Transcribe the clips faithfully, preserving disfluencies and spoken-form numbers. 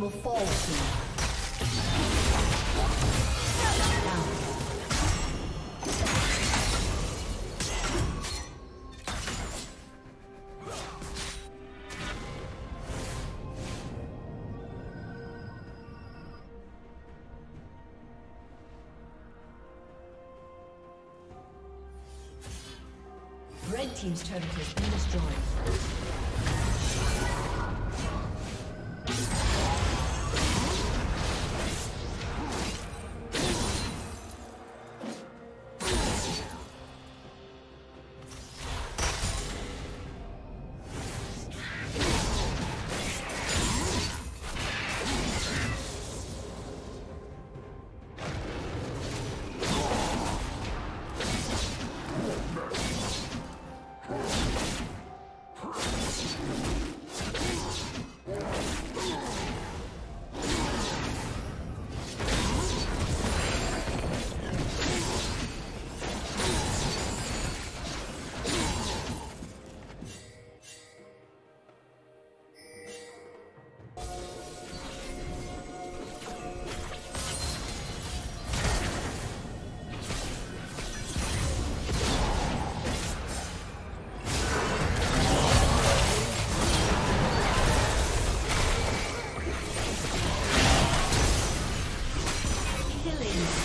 Will fall soon. Red team's turret has been destroyed.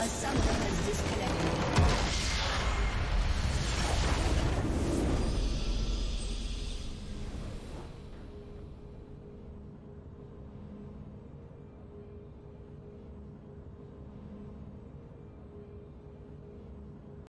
Someone has disconnected.